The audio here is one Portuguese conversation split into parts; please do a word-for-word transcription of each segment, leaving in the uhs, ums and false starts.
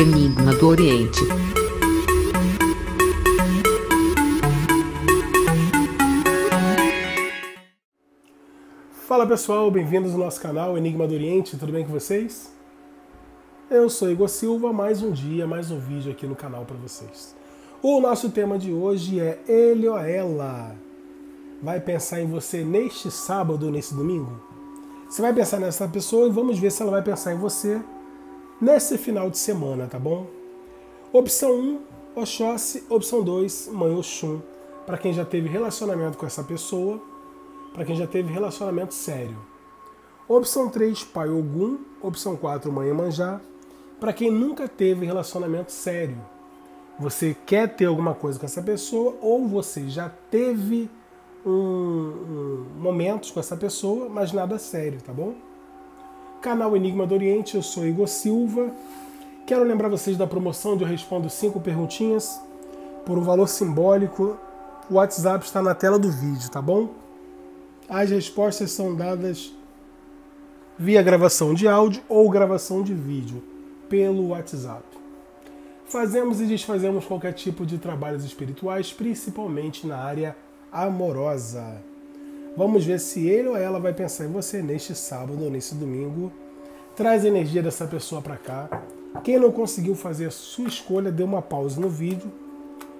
Enigma do Oriente. Fala pessoal, bem-vindos ao nosso canal Enigma do Oriente, tudo bem com vocês? Eu sou Igor Silva, mais um dia, mais um vídeo aqui no canal para vocês. O nosso tema de hoje é ele ou ela. Vai pensar em você neste sábado ou nesse domingo? Você vai pensar nessa pessoa e vamos ver se ela vai pensar em você nesse final de semana, tá bom? Opção um, Oxóssi. Opção dois, Mãe Oxum. Para quem já teve relacionamento com essa pessoa, para quem já teve relacionamento sério. Opção três, Pai Ogum. Opção quatro, Mãe Iemanjá. Para quem nunca teve relacionamento sério. Você quer ter alguma coisa com essa pessoa ou você já teve um, um, momentos com essa pessoa, mas nada sério, tá bom? Canal Enigma do Oriente, eu sou Igor Silva. Quero lembrar vocês da promoção onde eu respondo cinco perguntinhas por um valor simbólico. O WhatsApp está na tela do vídeo, tá bom? As respostas são dadas via gravação de áudio ou gravação de vídeo pelo WhatsApp. Fazemos e desfazemos qualquer tipo de trabalhos espirituais, principalmente na área amorosa. Vamos ver se ele ou ela vai pensar em você neste sábado ou nesse domingo. Traz a energia dessa pessoa para cá. Quem não conseguiu fazer a sua escolha, dê uma pausa no vídeo.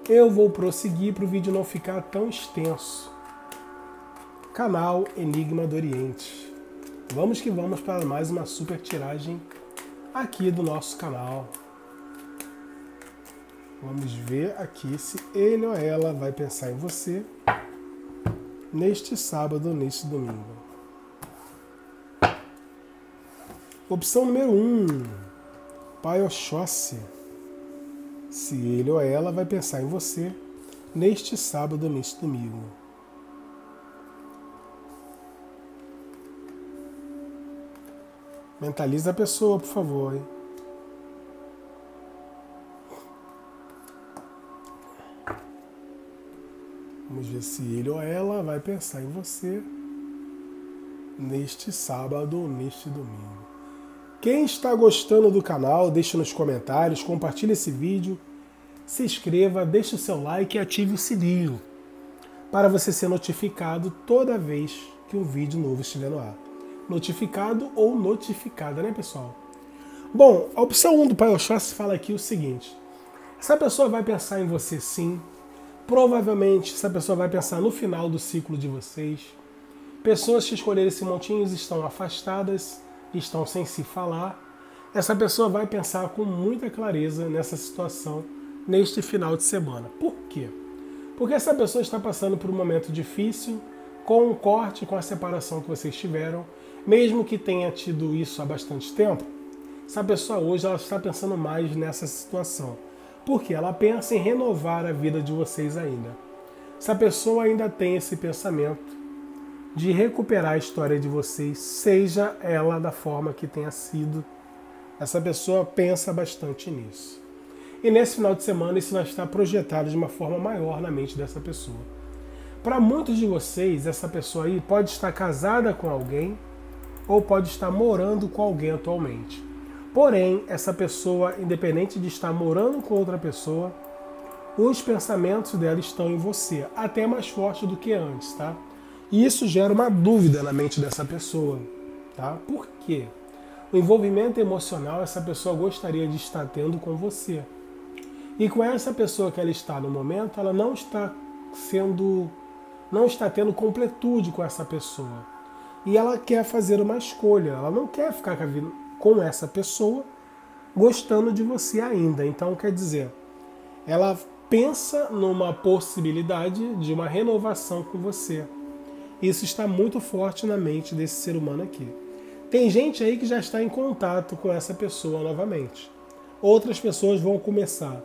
Eu vou prosseguir para o vídeo não ficar tão extenso. Canal Enigma do Oriente. Vamos que vamos para mais uma super tiragem aqui do nosso canal. Vamos ver aqui se ele ou ela vai pensar em você neste sábado ou neste domingo. Opção número um, Pai Oxóssi. Se ele ou ela vai pensar em você neste sábado ou neste domingo. Mentaliza a pessoa, por favor, hein? Vamos ver se ele ou ela vai pensar em você neste sábado ou neste domingo. Quem está gostando do canal, deixe nos comentários, compartilhe esse vídeo, se inscreva, deixe o seu like e ative o sininho para você ser notificado toda vez que um vídeo novo estiver no ar. Notificado ou notificada, né pessoal? Bom, a opção um do Pai Oxóssi fala aqui o seguinte. Essa pessoa vai pensar em você sim. Provavelmente essa pessoa vai pensar no final do ciclo de vocês. Pessoas que escolheram esse montinho estão afastadas, estão sem se falar. Essa pessoa vai pensar com muita clareza nessa situação, neste final de semana. Por quê? Porque essa pessoa está passando por um momento difícil, com um corte, com a separação que vocês tiveram. Mesmo que tenha tido isso há bastante tempo, essa pessoa hoje ela está pensando mais nessa situação. Porque ela pensa em renovar a vida de vocês ainda. Essa pessoa ainda tem esse pensamento de recuperar a história de vocês, seja ela da forma que tenha sido. Essa pessoa pensa bastante nisso. E nesse final de semana isso vai estar projetado de uma forma maior na mente dessa pessoa. Para muitos de vocês, essa pessoa aí pode estar casada com alguém ou pode estar morando com alguém atualmente. Porém, essa pessoa, independente de estar morando com outra pessoa, os pensamentos dela estão em você, até mais forte do que antes, tá? E isso gera uma dúvida na mente dessa pessoa, tá? Por quê? O envolvimento emocional essa pessoa gostaria de estar tendo com você. E com essa pessoa que ela está no momento, ela não está sendo, não está tendo completude com essa pessoa. E ela quer fazer uma escolha, ela não quer ficar com a vida com essa pessoa, gostando de você ainda. Então, quer dizer, ela pensa numa possibilidade de uma renovação com você. Isso está muito forte na mente desse ser humano aqui. Tem gente aí que já está em contato com essa pessoa novamente. Outras pessoas vão começar,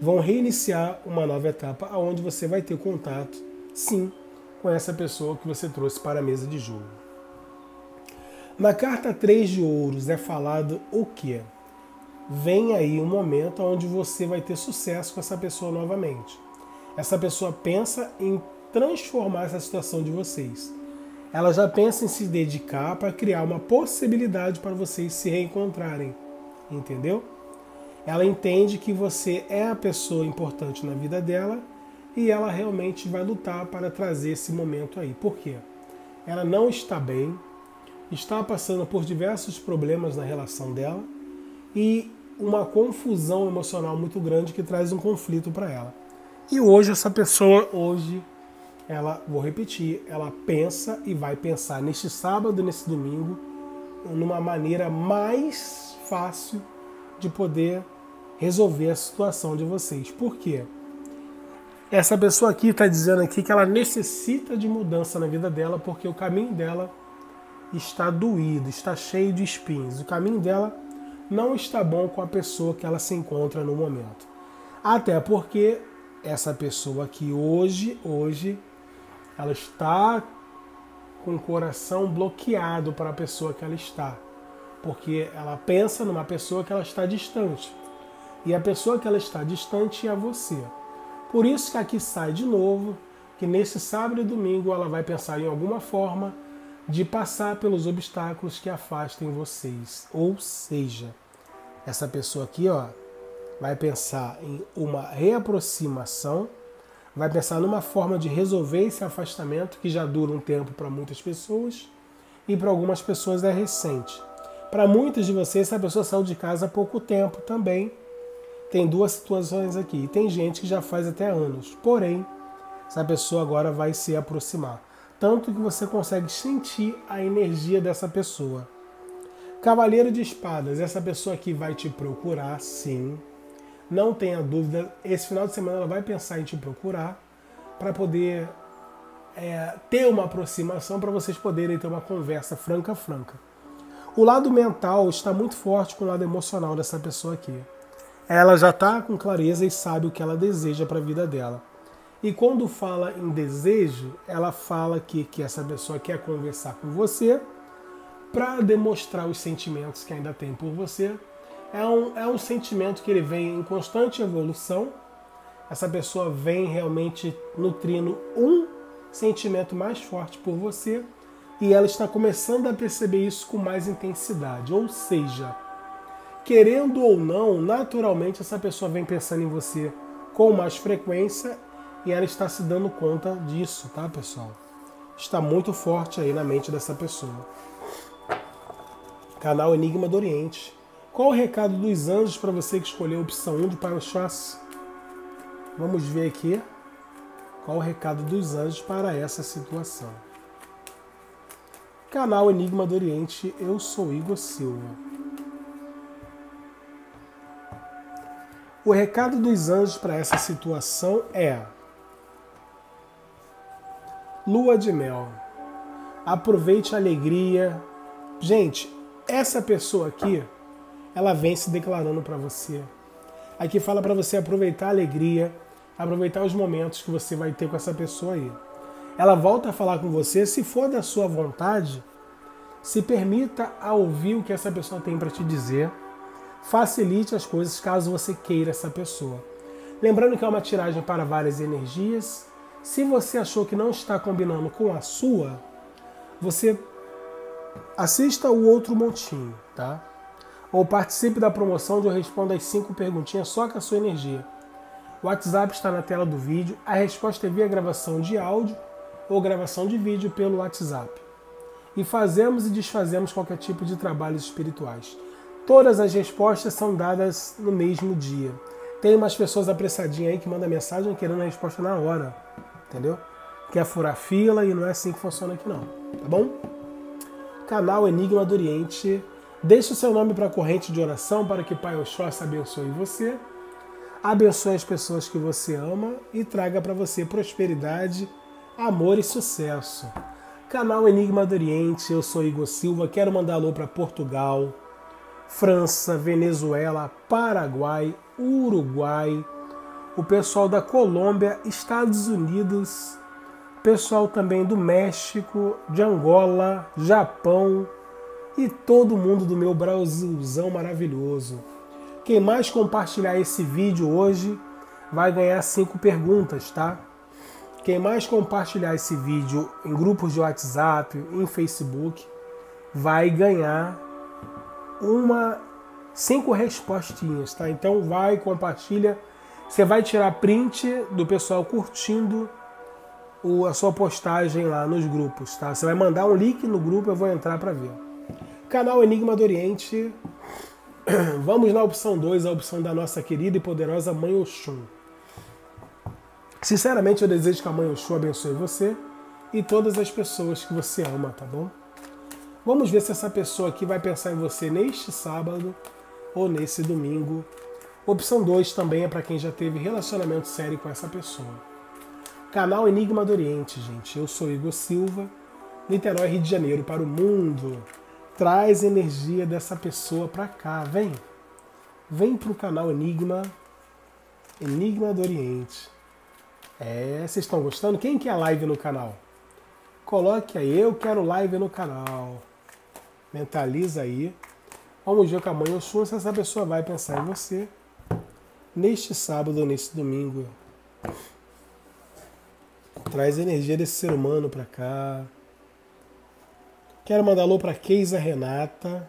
vão reiniciar uma nova etapa, onde você vai ter contato, sim, com essa pessoa que você trouxe para a mesa de jogo. Na carta três de ouros é falado o quê? Vem aí um momento onde você vai ter sucesso com essa pessoa novamente. Essa pessoa pensa em transformar essa situação de vocês. Ela já pensa em se dedicar para criar uma possibilidade para vocês se reencontrarem. Entendeu? Ela entende que você é a pessoa importante na vida dela e ela realmente vai lutar para trazer esse momento aí. Por quê? Ela não está bem, está passando por diversos problemas na relação dela e uma confusão emocional muito grande que traz um conflito para ela. E hoje essa pessoa, hoje, ela, vou repetir, ela pensa e vai pensar neste sábado, nesse domingo, numa maneira mais fácil de poder resolver a situação de vocês. Por quê? Essa pessoa aqui está dizendo aqui que ela necessita de mudança na vida dela porque o caminho dela está doído, está cheio de espinhos. O caminho dela não está bom com a pessoa que ela se encontra no momento. Até porque essa pessoa aqui hoje, hoje, ela está com o coração bloqueado para a pessoa que ela está. Porque ela pensa numa pessoa que ela está distante. E a pessoa que ela está distante é você. Por isso que aqui sai de novo, que nesse sábado e domingo ela vai pensar em alguma forma de passar pelos obstáculos que afastem vocês. Ou seja, essa pessoa aqui ó, vai pensar em uma reaproximação, vai pensar numa forma de resolver esse afastamento que já dura um tempo para muitas pessoas e para algumas pessoas é recente. Para muitos de vocês, essa pessoa saiu de casa há pouco tempo também. Tem duas situações aqui. Tem gente que já faz até anos. Porém, essa pessoa agora vai se aproximar. Tanto que você consegue sentir a energia dessa pessoa. Cavaleiro de Espadas. Essa pessoa aqui vai te procurar, sim. Não tenha dúvida. Esse final de semana ela vai pensar em te procurar. Para poder é, ter uma aproximação. Para vocês poderem ter uma conversa franca, franca. O lado mental está muito forte com o lado emocional dessa pessoa aqui. Ela já está com clareza e sabe o que ela deseja para a vida dela. E quando fala em desejo, ela fala que, que essa pessoa quer conversar com você para demonstrar os sentimentos que ainda tem por você. É um, é um sentimento que ele vem em constante evolução. Essa pessoa vem realmente nutrindo um sentimento mais forte por você. E ela está começando a perceber isso com mais intensidade. Ou seja, querendo ou não, naturalmente essa pessoa vem pensando em você com mais frequência e ela está se dando conta disso, tá, pessoal? Está muito forte aí na mente dessa pessoa. Canal Enigma do Oriente. Qual o recado dos anjos para você que escolheu a opção um de para o Oxóssi? Vamos ver aqui qual o recado dos anjos para essa situação. Canal Enigma do Oriente, eu sou Igor Silva. O recado dos anjos para essa situação é: lua de mel. Aproveite a alegria. Gente, essa pessoa aqui, ela vem se declarando para você. Aqui fala para você aproveitar a alegria, aproveitar os momentos que você vai ter com essa pessoa aí. Ela volta a falar com você, se for da sua vontade, se permita a ouvir o que essa pessoa tem para te dizer. Facilite as coisas caso você queira essa pessoa. Lembrando que é uma tiragem para várias energias. Se você achou que não está combinando com a sua, você assista o outro montinho, tá? Ou participe da promoção onde eu respondo as cinco perguntinhas só com a sua energia. O WhatsApp está na tela do vídeo, a resposta é via gravação de áudio ou gravação de vídeo pelo WhatsApp. E fazemos e desfazemos qualquer tipo de trabalhos espirituais. Todas as respostas são dadas no mesmo dia. Tem umas pessoas apressadinhas aí que mandam mensagem querendo a resposta na hora, entendeu? Quer furar fila e não é assim que funciona aqui não, tá bom? Canal Enigma do Oriente. Deixe o seu nome para a corrente de oração para que Pai Oxóssi abençoe você, abençoe as pessoas que você ama e traga para você prosperidade, amor e sucesso. Canal Enigma do Oriente, eu sou Igor Silva, quero mandar alô para Portugal, França, Venezuela, Paraguai, Uruguai, o pessoal da Colômbia, Estados Unidos, pessoal também do México, de Angola, Japão e todo mundo do meu Brasilzão maravilhoso. Quem mais compartilhar esse vídeo hoje vai ganhar cinco perguntas, tá? Quem mais compartilhar esse vídeo em grupos de WhatsApp, em Facebook, vai ganhar uma Cinco respostinhas, tá? Então vai, compartilha. Você vai tirar print do pessoal curtindo o, a sua postagem lá nos grupos, tá? Você vai mandar um link no grupo, eu vou entrar para ver. Canal Enigma do Oriente. Vamos na opção dois, a opção da nossa querida e poderosa Mãe Oxum. Sinceramente, eu desejo que a Mãe Oxum abençoe você e todas as pessoas que você ama, tá bom? Vamos ver se essa pessoa aqui vai pensar em você neste sábado ou nesse domingo. Opção dois também é para quem já teve relacionamento sério com essa pessoa. Canal Enigma do Oriente, gente. Eu sou Igor Silva, Niterói, Rio de Janeiro, para o mundo. Traz energia dessa pessoa para cá, vem. Vem pro canal Enigma, Enigma do Oriente. É, vocês estão gostando? Quem quer live no canal? Coloque aí, eu quero live no canal. Mentaliza aí. Vamos ver com a Mãe Oxum se essa pessoa vai pensar em você neste sábado ou neste domingo. Traz energia desse ser humano pra cá. Quero mandar alô pra Keisa Renata,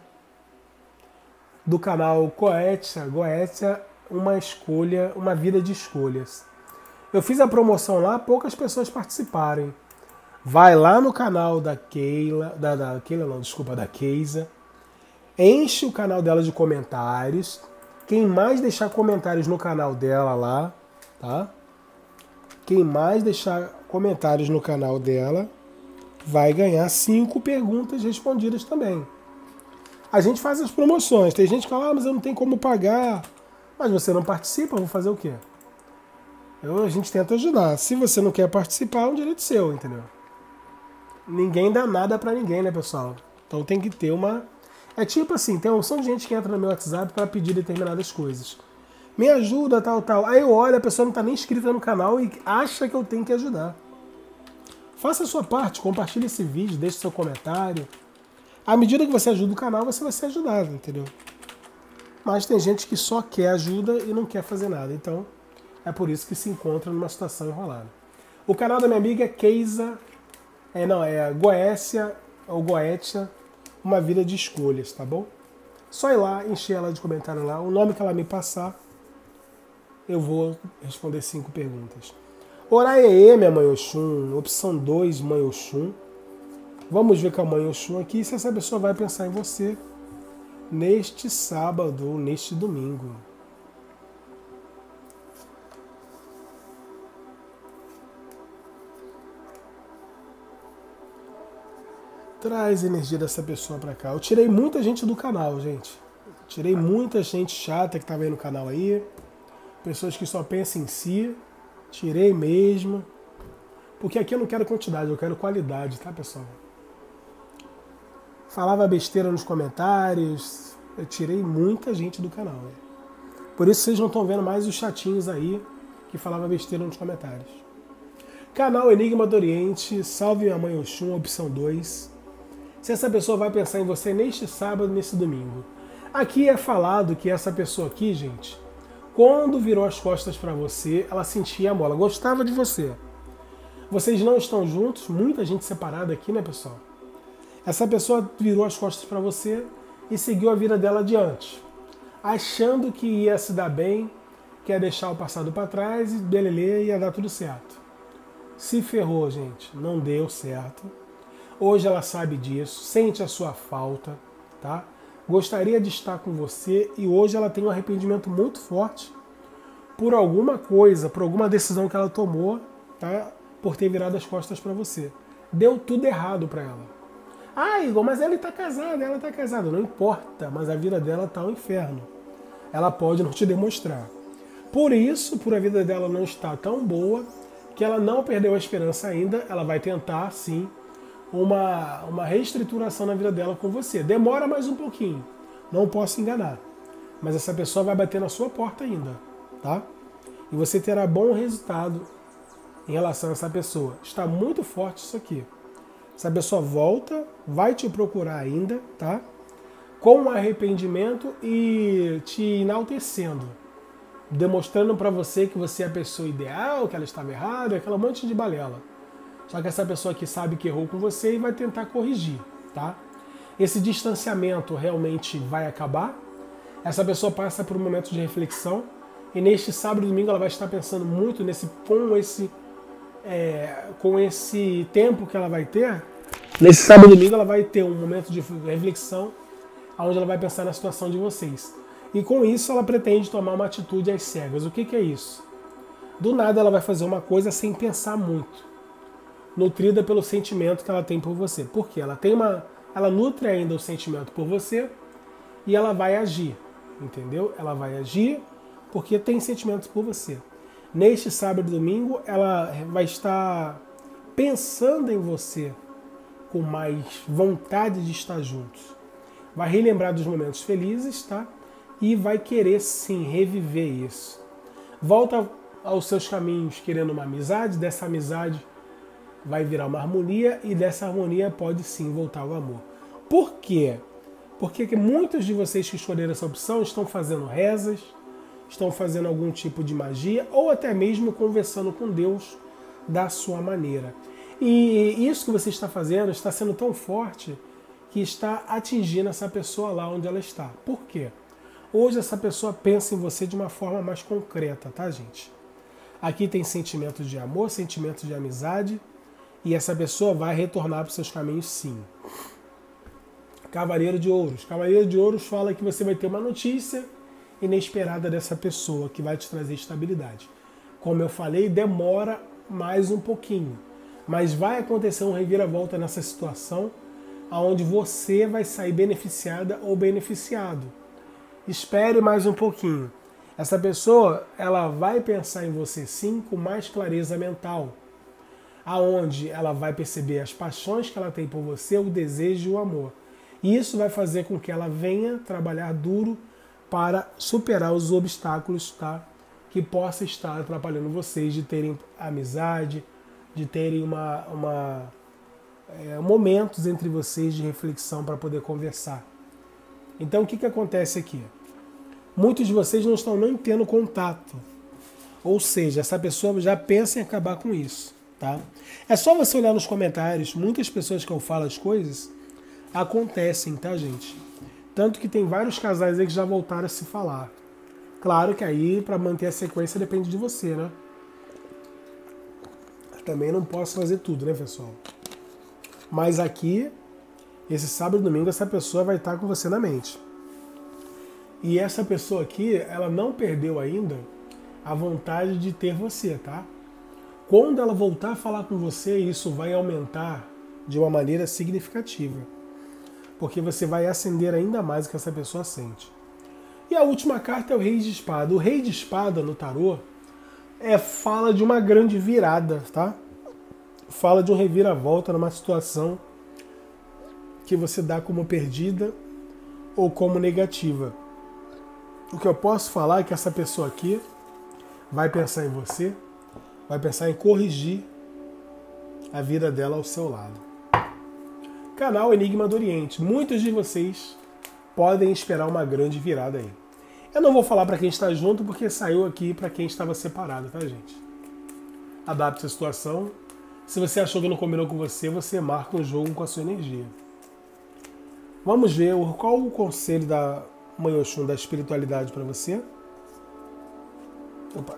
do canal Coetia. Goécia, uma escolha, uma vida de escolhas. Eu fiz a promoção lá, poucas pessoas participarem. Vai lá no canal da Keila, da, da Keila não, desculpa, da Keisa. Enche o canal dela de comentários. Quem mais deixar comentários no canal dela lá, tá? Quem mais deixar comentários no canal dela vai ganhar cinco perguntas respondidas também. A gente faz as promoções. Tem gente que fala, ah, mas eu não tenho como pagar. Mas você não participa, vou fazer o quê? Eu, a gente tenta ajudar. Se você não quer participar, é um direito seu, entendeu? Ninguém dá nada pra ninguém, né, pessoal? Então tem que ter uma... É tipo assim, tem uma opção de gente que entra no meu WhatsApp para pedir determinadas coisas. Me ajuda, tal, tal. Aí eu olho, a pessoa não tá nem inscrita no canal e acha que eu tenho que ajudar. Faça a sua parte, compartilhe esse vídeo, deixe seu comentário. À medida que você ajuda o canal, você vai ser ajudado, entendeu? Mas tem gente que só quer ajuda e não quer fazer nada. Então, é por isso que se encontra numa situação enrolada. O canal da minha amiga é Keisa... É, não, é Goécia ou Goétia, uma vida de escolhas, tá bom? Só ir lá, encher ela de comentário lá. O nome que ela me passar... eu vou responder cinco perguntas. Oraie, minha Mãe Oxum. Opção dois, Mãe Oxum. Vamos ver com a Mãe Oxum aqui se essa pessoa vai pensar em você neste sábado ou neste domingo. Traz energia dessa pessoa pra cá. Eu tirei muita gente do canal, gente. Tirei muita gente chata que tava aí no canal aí. Pessoas que só pensam em si. Tirei mesmo. Porque aqui eu não quero quantidade, eu quero qualidade, tá, pessoal? Falava besteira nos comentários. Eu tirei muita gente do canal. Né? Por isso vocês não estão vendo mais os chatinhos aí que falava besteira nos comentários. Canal Enigma do Oriente. Salve minha Mãe Oxum, opção dois. Se essa pessoa vai pensar em você neste sábado, nesse domingo. Aqui é falado que essa pessoa aqui, gente... quando virou as costas para você, ela sentia amor, ela gostava de você. Vocês não estão juntos, muita gente separada aqui, né, pessoal? Essa pessoa virou as costas para você e seguiu a vida dela adiante, achando que ia se dar bem, que ia deixar o passado para trás e belelê, ia dar tudo certo. Se ferrou, gente, não deu certo. Hoje ela sabe disso, sente a sua falta, tá? Gostaria de estar com você e hoje ela tem um arrependimento muito forte por alguma coisa, por alguma decisão que ela tomou, tá? Por ter virado as costas para você. Deu tudo errado para ela. Ah, Igor, mas ela está casada, ela está casada. Não importa, mas a vida dela está um inferno. Ela pode não te demonstrar. Por isso, por a vida dela não estar tão boa, que ela não perdeu a esperança ainda, ela vai tentar, sim, Uma, uma reestruturação na vida dela com você. Demora mais um pouquinho. Não posso enganar. Mas essa pessoa vai bater na sua porta ainda, tá? E você terá bom resultado em relação a essa pessoa. Está muito forte isso aqui. Essa pessoa volta, vai te procurar ainda, tá? Com arrependimento e te enaltecendo. Demonstrando pra você que você é a pessoa ideal, que ela estava errada, aquela monte de balela. Só que essa pessoa que sabe que errou com você e vai tentar corrigir, tá? Esse distanciamento realmente vai acabar. Essa pessoa passa por um momento de reflexão e neste sábado e domingo ela vai estar pensando muito nesse, com, esse, é, com esse tempo que ela vai ter. Nesse sábado e domingo ela vai ter um momento de reflexão onde ela vai pensar na situação de vocês. E com isso ela pretende tomar uma atitude às cegas. O que, que é isso? Do nada ela vai fazer uma coisa sem pensar muito, nutrida pelo sentimento que ela tem por você. Por quê? Ela tem uma, ela nutre ainda o sentimento por você e ela vai agir, entendeu? Ela vai agir porque tem sentimentos por você. Neste sábado e domingo ela vai estar pensando em você com mais vontade de estar juntos. Vai relembrar dos momentos felizes, tá? E vai querer sim reviver isso. Volta aos seus caminhos querendo uma amizade, dessa amizade vai virar uma harmonia e dessa harmonia pode sim voltar o amor. Por quê? Porque muitos de vocês que escolheram essa opção estão fazendo rezas, estão fazendo algum tipo de magia ou até mesmo conversando com Deus da sua maneira. E isso que você está fazendo está sendo tão forte que está atingindo essa pessoa lá onde ela está. Por quê? Hoje essa pessoa pensa em você de uma forma mais concreta, tá, gente? Aqui tem sentimento de amor, sentimento de amizade, e essa pessoa vai retornar para os seus caminhos, sim. Cavaleiro de Ouros. Cavaleiro de Ouros fala que você vai ter uma notícia inesperada dessa pessoa, que vai te trazer estabilidade. Como eu falei, demora mais um pouquinho, mas vai acontecer um reviravolta nessa situação, aonde você vai sair beneficiada ou beneficiado. Espere mais um pouquinho. Essa pessoa, ela vai pensar em você sim, com mais clareza mental, aonde ela vai perceber as paixões que ela tem por você, o desejo e o amor. E isso vai fazer com que ela venha trabalhar duro para superar os obstáculos, tá? Que possa estar atrapalhando vocês de terem amizade, de terem uma, uma, é, momentos entre vocês de reflexão para poder conversar. Então o que, que acontece aqui? Muitos de vocês não estão nem tendo contato. Ou seja, essa pessoa já pensa em acabar com isso, tá? É só você olhar nos comentários. Muitas pessoas que eu falo as coisas acontecem, tá, gente? Tanto que tem vários casais aí que já voltaram a se falar. Claro que aí, para manter a sequência, depende de você, né? Eu também não posso fazer tudo, né, pessoal? Mas aqui... esse sábado e domingo essa pessoa vai estar com você na mente. E essa pessoa aqui, ela não perdeu ainda a vontade de ter você, tá? Quando ela voltar a falar com você, isso vai aumentar de uma maneira significativa. Porque você vai acender ainda mais o que essa pessoa sente. E a última carta é o Rei de Espada. O Rei de Espada no tarô é, fala de uma grande virada, tá? Fala de um reviravolta numa situação que você dá como perdida ou como negativa. O que eu posso falar é que essa pessoa aqui vai pensar em você, vai pensar em corrigir a vida dela ao seu lado. Canal Enigma do Oriente. Muitos de vocês podem esperar uma grande virada aí. Eu não vou falar para quem está junto porque saiu aqui para quem estava separado, tá, gente? Adapte a situação. Se você achou que não combinou com você, você marca um jogo com a sua energia. Vamos ver qual o conselho da Mãe Oxum, da espiritualidade para você. Opa.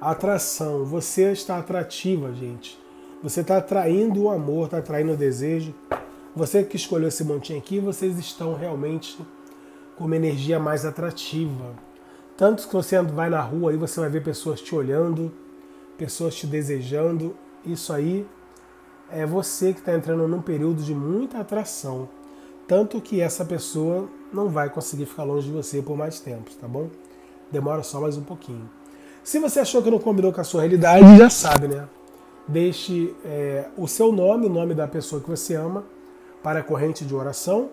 Atração. Você está atrativa, gente. Você está atraindo o amor, está atraindo o desejo. Você que escolheu esse montinho aqui, vocês estão realmente com uma energia mais atrativa. Tanto que você vai na rua, aí você vai ver pessoas te olhando, pessoas te desejando. Isso aí... é você que está entrando num período de muita atração. Tanto que essa pessoa não vai conseguir ficar longe de você por mais tempo, tá bom? Demora só mais um pouquinho. Se você achou que não combinou com a sua realidade, já sabe, né? Deixe é, o seu nome, o nome da pessoa que você ama, para a corrente de oração.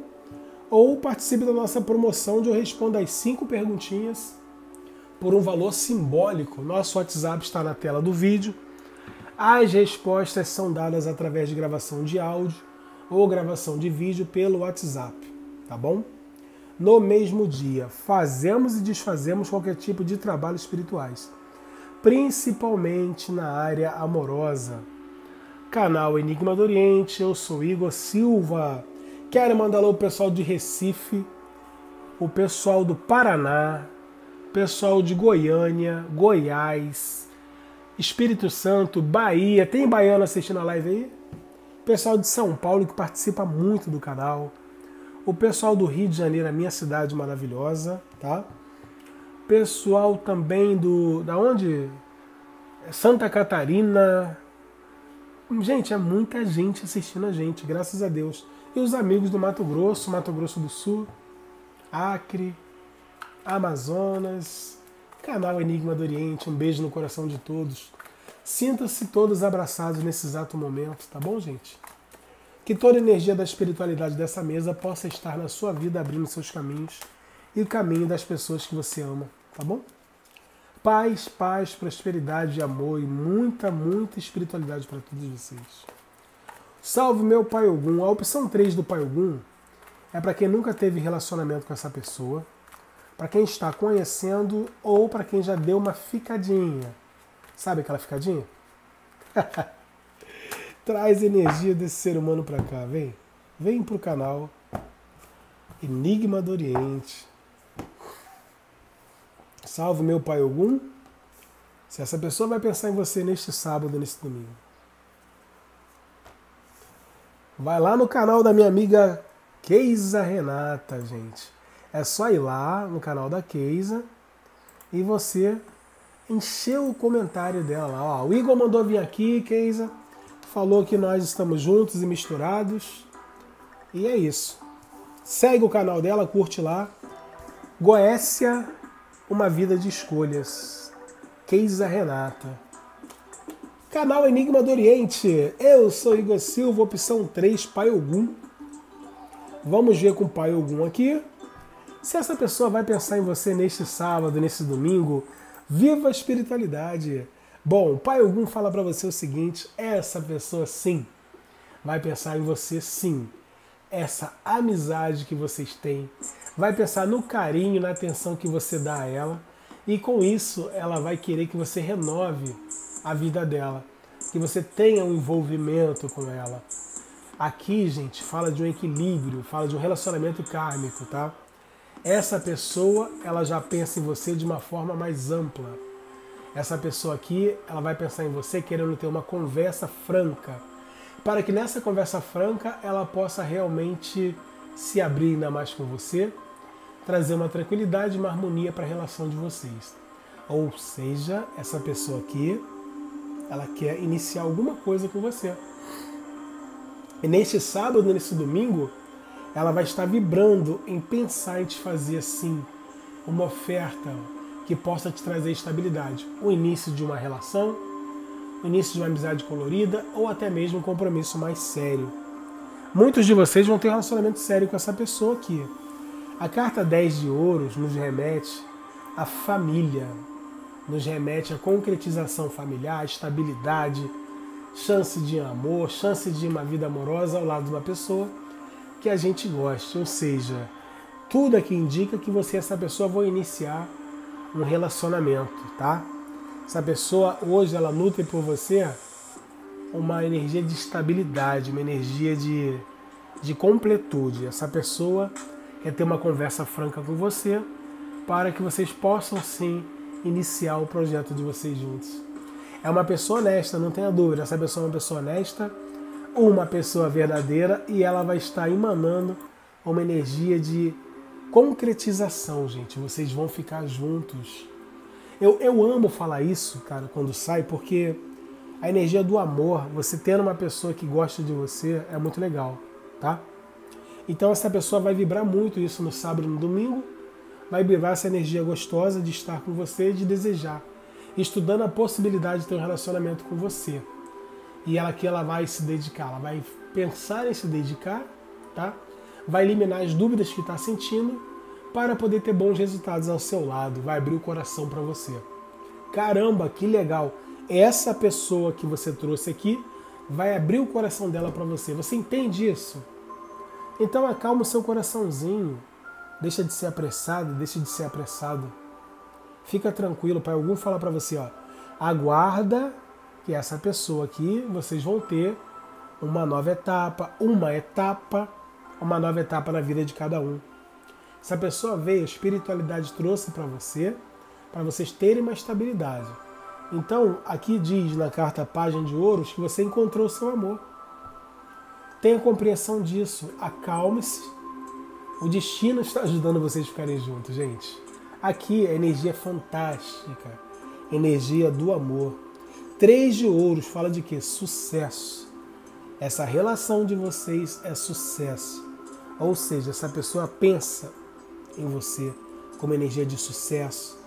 Ou participe da nossa promoção onde eu respondo as cinco perguntinhas por um valor simbólico. Nosso WhatsApp está na tela do vídeo. As respostas são dadas através de gravação de áudio ou gravação de vídeo pelo WhatsApp, tá bom? No mesmo dia, fazemos e desfazemos qualquer tipo de trabalho espirituais, principalmente na área amorosa. Canal Enigma do Oriente, eu sou Igor Silva. Quero mandar alô pro pessoal de Recife, o pessoal do Paraná, pessoal de Goiânia, Goiás, Espírito Santo, Bahia. Tem baiano assistindo a live aí? Pessoal de São Paulo, que participa muito do canal. O pessoal do Rio de Janeiro, a minha cidade maravilhosa, tá? Pessoal também do... da onde? Santa Catarina. Gente, é muita gente assistindo a gente, graças a Deus. E os amigos do Mato Grosso, Mato Grosso do Sul, Acre, Amazonas, canal Enigma do Oriente, um beijo no coração de todos. Sinta-se todos abraçados nesse exato momento, tá bom, gente? Que toda a energia da espiritualidade dessa mesa possa estar na sua vida, abrindo seus caminhos e o caminho das pessoas que você ama, tá bom? Paz, paz, prosperidade, amor e muita, muita espiritualidade para todos vocês. Salve meu Pai Ogum. A opção três do Pai Ogum é para quem nunca teve relacionamento com essa pessoa, para quem está conhecendo ou para quem já deu uma ficadinha. Sabe aquela ficadinha? Traz energia desse ser humano para cá, vem. Vem pro canal Enigma do Oriente. Salve meu Pai Ogum. Se essa pessoa vai pensar em você neste sábado, neste domingo. Vai lá no canal da minha amiga Keisa Renata, gente. É só ir lá no canal da Keisa e você encheu o comentário dela. Ó, o Igor mandou vir aqui, Keisa. Falou que nós estamos juntos e misturados. E é isso. Segue o canal dela, curte lá. Goécia, uma vida de escolhas. Keisa Renata. Canal Enigma do Oriente. Eu sou Igor Silva, opção três, Pai Ogum. Vamos ver com o Pai Ogum aqui. Se essa pessoa vai pensar em você neste sábado, nesse domingo, viva a espiritualidade. Bom, o Pai Ogum fala para você o seguinte: essa pessoa sim vai pensar em você, sim. Essa amizade que vocês têm, vai pensar no carinho, na atenção que você dá a ela, e com isso ela vai querer que você renove a vida dela, que você tenha um envolvimento com ela. Aqui, gente, fala de um equilíbrio, fala de um relacionamento kármico, tá? Essa pessoa, ela já pensa em você de uma forma mais ampla. Essa pessoa aqui, ela vai pensar em você querendo ter uma conversa franca, para que nessa conversa franca ela possa realmente se abrir ainda mais com você, trazer uma tranquilidade e uma harmonia para a relação de vocês. Ou seja, essa pessoa aqui, ela quer iniciar alguma coisa com você. E neste sábado, nesse domingo, ela vai estar vibrando em pensar em te fazer, assim, uma oferta que possa te trazer estabilidade. O início de uma relação, o início de uma amizade colorida ou até mesmo um compromisso mais sério. Muitos de vocês vão ter um relacionamento sério com essa pessoa aqui. A carta dez de ouros nos remete à família, nos remete à concretização familiar, à estabilidade, chance de amor, chance de uma vida amorosa ao lado de uma pessoa que a gente gosta, ou seja, tudo aqui indica que você e essa pessoa vão iniciar um relacionamento, tá? Essa pessoa hoje, ela nutre por você uma energia de estabilidade, uma energia de, de completude. Essa pessoa quer ter uma conversa franca com você para que vocês possam, sim, iniciar o projeto de vocês juntos. É uma pessoa honesta, não tenha dúvida. Essa pessoa é uma pessoa honesta, uma pessoa verdadeira, e ela vai estar emanando uma energia de concretização, gente. Vocês vão ficar juntos. Eu, eu amo falar isso, cara, quando sai, porque a energia do amor, você tendo uma pessoa que gosta de você, é muito legal, tá? Então essa pessoa vai vibrar muito isso no sábado e no domingo, vai vibrar essa energia gostosa de estar com você e de desejar, estudando a possibilidade de ter um relacionamento com você. E ela aqui, ela vai se dedicar, ela vai pensar em se dedicar, tá? Vai eliminar as dúvidas que está sentindo para poder ter bons resultados ao seu lado. Vai abrir o coração para você. Caramba, que legal! Essa pessoa que você trouxe aqui vai abrir o coração dela para você. Você entende isso? Então acalma o seu coraçãozinho. Deixa de ser apressado, deixa de ser apressado. Fica tranquilo, Pai Ogum falar para você, ó, aguarda. E essa pessoa aqui, vocês vão ter uma nova etapa, uma etapa, uma nova etapa na vida de cada um. Essa pessoa veio, a espiritualidade trouxe para você, para vocês terem uma estabilidade. Então, aqui diz na carta Página de Ouros que você encontrou o seu amor. Tenha compreensão disso, acalme-se. O destino está ajudando vocês a ficarem juntos, gente. Aqui a energia é fantástica, energia do amor. Três de Ouros fala de quê? Sucesso. Essa relação de vocês é sucesso. Ou seja, essa pessoa pensa em você como energia de sucesso,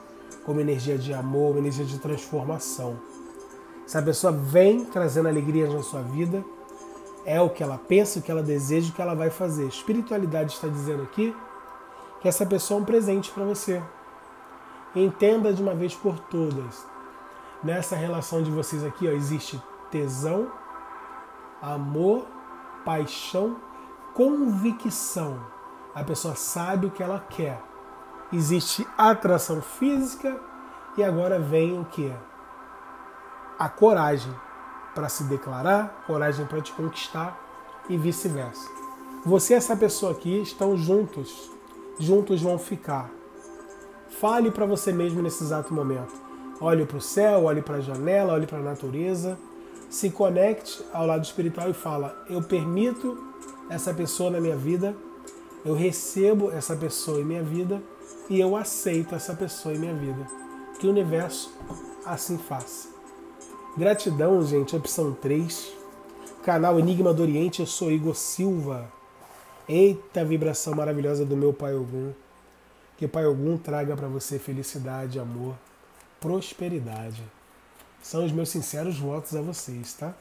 como energia de amor, uma energia de transformação. Essa pessoa vem trazendo alegria na sua vida, é o que ela pensa, o que ela deseja, o que ela vai fazer. A espiritualidade está dizendo aqui que essa pessoa é um presente para você. Entenda de uma vez por todas. Nessa relação de vocês aqui, ó, existe tesão, amor, paixão, convicção. A pessoa sabe o que ela quer. Existe atração física e agora vem o que? A coragem para se declarar, coragem para te conquistar e vice-versa. Você e essa pessoa aqui estão juntos, juntos vão ficar. Fale para você mesmo nesse exato momento. Olhe para o céu, olhe para a janela, olhe para a natureza. Se conecte ao lado espiritual e fala, eu permito essa pessoa na minha vida, eu recebo essa pessoa em minha vida, e eu aceito essa pessoa em minha vida. Que o universo assim faça. Gratidão, gente. Opção três. Canal Enigma do Oriente. Eu sou Igor Silva. Eita vibração maravilhosa do meu Pai Ogum. Que Pai Ogum traga para você felicidade, amor, prosperidade. São os meus sinceros votos a vocês, tá?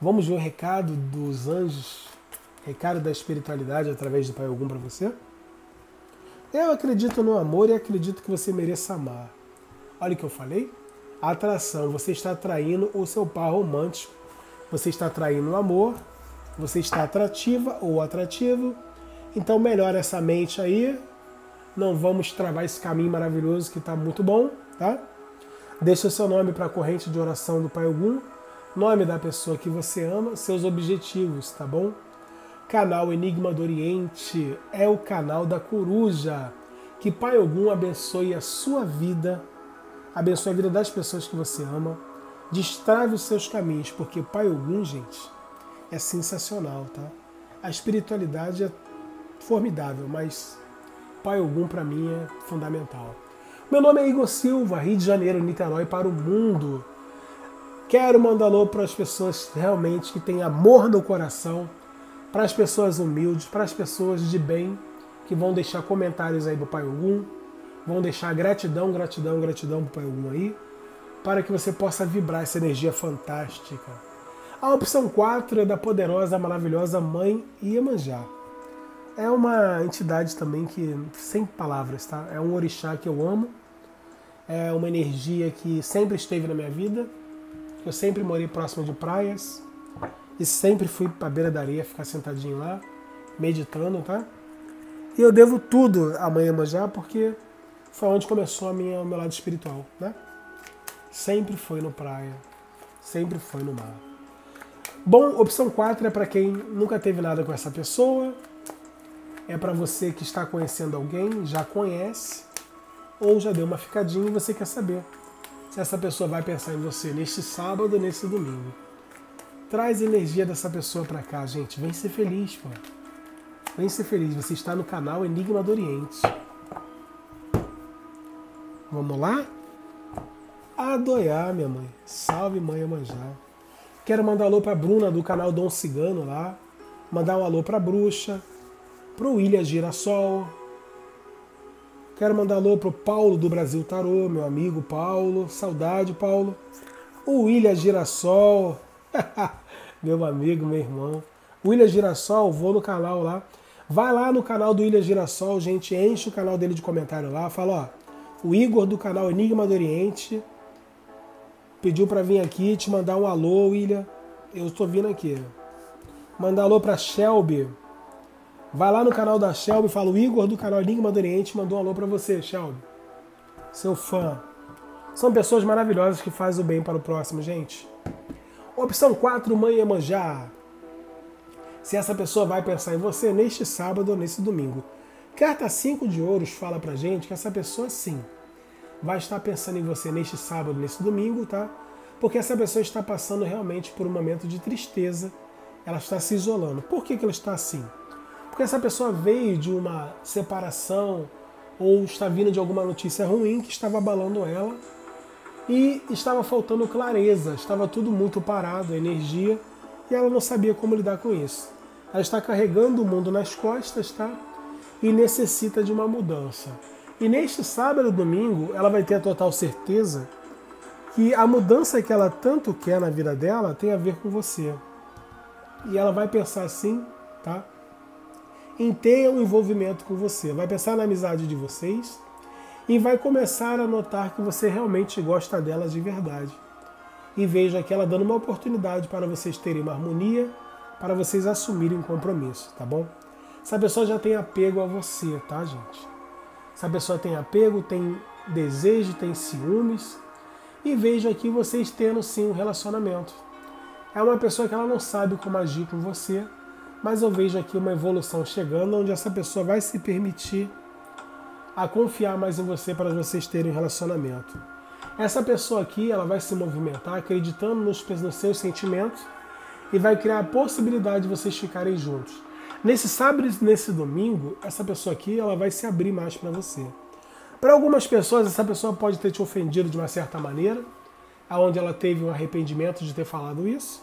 Vamos ver o recado dos anjos. Recado da espiritualidade através do Pai Ogum para você. Eu acredito no amor e acredito que você mereça amar. Olha o que eu falei. Atração. Você está atraindo o seu par romântico. Você está atraindo o amor. Você está atrativa ou atrativo. Então melhora essa mente aí. Não vamos travar esse caminho maravilhoso que está muito bom, tá? Deixa o seu nome para a corrente de oração do Pai Ogum. Nome da pessoa que você ama. Seus objetivos, tá bom? Canal Enigma do Oriente é o canal da coruja. Que Pai Ogum abençoe a sua vida, abençoe a vida das pessoas que você ama, destrave os seus caminhos, porque Pai Ogum, gente, é sensacional, tá? A espiritualidade é formidável, mas Pai Ogum para mim é fundamental. Meu nome é Igor Silva, Rio de Janeiro, Niterói para o mundo. Quero mandar alô para as pessoas realmente que têm amor no coração, para as pessoas humildes, para as pessoas de bem, que vão deixar comentários aí pro Pai Ogum, vão deixar gratidão, gratidão, gratidão pro Pai Ogum aí, para que você possa vibrar essa energia fantástica. A opção quatro é da poderosa, maravilhosa Mãe Iemanjá. É uma entidade também que, sem palavras, tá? É um orixá que eu amo, é uma energia que sempre esteve na minha vida, eu sempre morei próximo de praias, e sempre fui pra beira da areia ficar sentadinho lá, meditando, tá? E eu devo tudo a Mãe Iemanjá, porque foi onde começou a minha, o meu lado espiritual, né? Sempre foi no praia, sempre foi no mar. Bom, opção quatro é para quem nunca teve nada com essa pessoa, é para você que está conhecendo alguém, já conhece, ou já deu uma ficadinha e você quer saber se essa pessoa vai pensar em você neste sábado ou nesse domingo. Traz a energia dessa pessoa pra cá, gente. Vem ser feliz, pô. Vem ser feliz. Você está no canal Enigma do Oriente. Vamos lá? Adoiá, minha mãe. Salve, Mãe Iemanjá. Quero mandar um alô pra Bruna do canal Dom Cigano lá. Mandar um alô pra Bruxa. Pro William Girassol. Quero mandar um alô pro Paulo do Brasil Tarô, meu amigo Paulo. Saudade, Paulo. O William Girassol. Meu amigo, meu irmão William Girassol, vou no canal lá. Vai lá no canal do William Girassol, gente. Enche o canal dele de comentário lá. Fala, ó, o Igor do canal Enigma do Oriente pediu pra vir aqui te mandar um alô, William. Eu tô vindo aqui. Mandar alô pra Shelby. Vai lá no canal da Shelby. Fala, o Igor do canal Enigma do Oriente mandou um alô pra você, Shelby. Seu fã. São pessoas maravilhosas que fazem o bem para o próximo, gente. Opção quatro, Mãe Iemanjá. Se essa pessoa vai pensar em você neste sábado ou nesse domingo. Carta cinco de Ouros fala pra gente que essa pessoa, sim, vai estar pensando em você neste sábado, nesse domingo, tá? Porque essa pessoa está passando realmente por um momento de tristeza, ela está se isolando. Por que que ela está assim? Porque essa pessoa veio de uma separação ou está vindo de alguma notícia ruim que estava abalando ela e estava faltando clareza, estava tudo muito parado, a energia, e ela não sabia como lidar com isso. Ela está carregando o mundo nas costas, tá? E necessita de uma mudança. E neste sábado e domingo, ela vai ter a total certeza que a mudança que ela tanto quer na vida dela tem a ver com você. E ela vai pensar assim, tá? Em ter um envolvimento com você. Vai pensar na amizade de vocês e vai começar a notar que você realmente gosta dela de verdade. E veja aqui ela dando uma oportunidade para vocês terem uma harmonia, para vocês assumirem um compromisso, tá bom? Essa pessoa já tem apego a você, tá, gente? Essa pessoa tem apego, tem desejo, tem ciúmes. E vejo aqui vocês tendo, sim, um relacionamento. É uma pessoa que ela não sabe como agir com você, mas eu vejo aqui uma evolução chegando, onde essa pessoa vai se permitir a confiar mais em você para vocês terem um relacionamento. Essa pessoa aqui, ela vai se movimentar acreditando nos, nos seus sentimentos e vai criar a possibilidade de vocês ficarem juntos. Nesse sábado e nesse domingo, essa pessoa aqui ela vai se abrir mais para você. Para algumas pessoas, essa pessoa pode ter te ofendido de uma certa maneira, aonde ela teve um arrependimento de ter falado isso,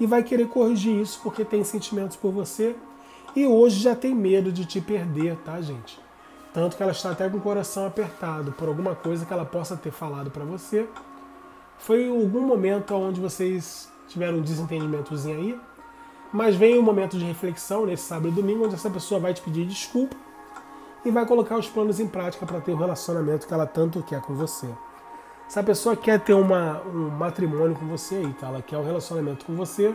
e vai querer corrigir isso porque tem sentimentos por você, e hoje já tem medo de te perder, tá, gente? Tanto que ela está até com o coração apertado por alguma coisa que ela possa ter falado para você. Foi algum momento onde vocês tiveram um desentendimentozinho aí, mas vem um momento de reflexão nesse sábado e domingo, onde essa pessoa vai te pedir desculpa e vai colocar os planos em prática para ter o relacionamento que ela tanto quer com você. Essa pessoa quer ter uma, um matrimônio com você aí, tá? Ela quer um relacionamento com você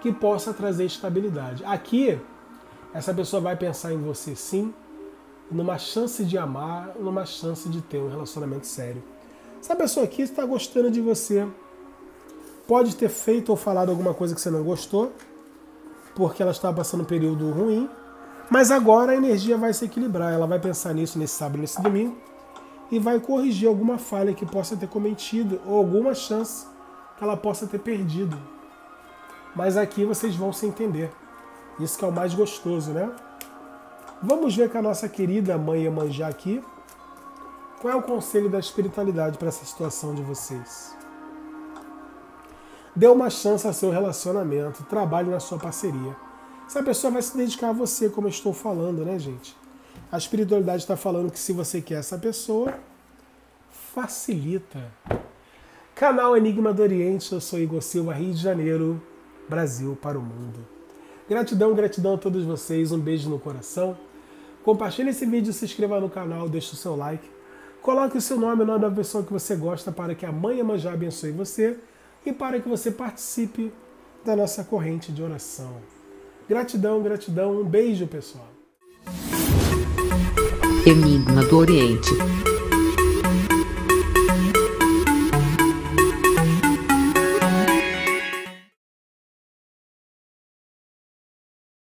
que possa trazer estabilidade. Aqui, essa pessoa vai pensar em você, sim, numa chance de amar, numa chance de ter um relacionamento sério. Essa pessoa aqui está gostando de você. Pode ter feito ou falado alguma coisa que você não gostou, porque ela está passando um período ruim, mas agora a energia vai se equilibrar, ela vai pensar nisso nesse sábado, nesse domingo, e vai corrigir alguma falha que possa ter cometido, ou alguma chance que ela possa ter perdido. Mas aqui vocês vão se entender. Isso que é o mais gostoso, né? Vamos ver com a nossa querida mãe Iemanjá aqui, qual é o conselho da espiritualidade para essa situação de vocês. Dê uma chance ao seu relacionamento, trabalhe na sua parceria. Essa pessoa vai se dedicar a você, como eu estou falando, né, gente? A espiritualidade está falando que se você quer essa pessoa, facilita. Canal Enigma do Oriente, eu sou Igor Silva, Rio de Janeiro, Brasil para o mundo. Gratidão, gratidão a todos vocês, um beijo no coração. Compartilhe esse vídeo, se inscreva no canal, deixe o seu like. Coloque o seu nome, o nome da pessoa que você gosta, para que a mãe Iemanjá abençoe você e para que você participe da nossa corrente de oração. Gratidão, gratidão, um beijo, pessoal. Enigma do Oriente.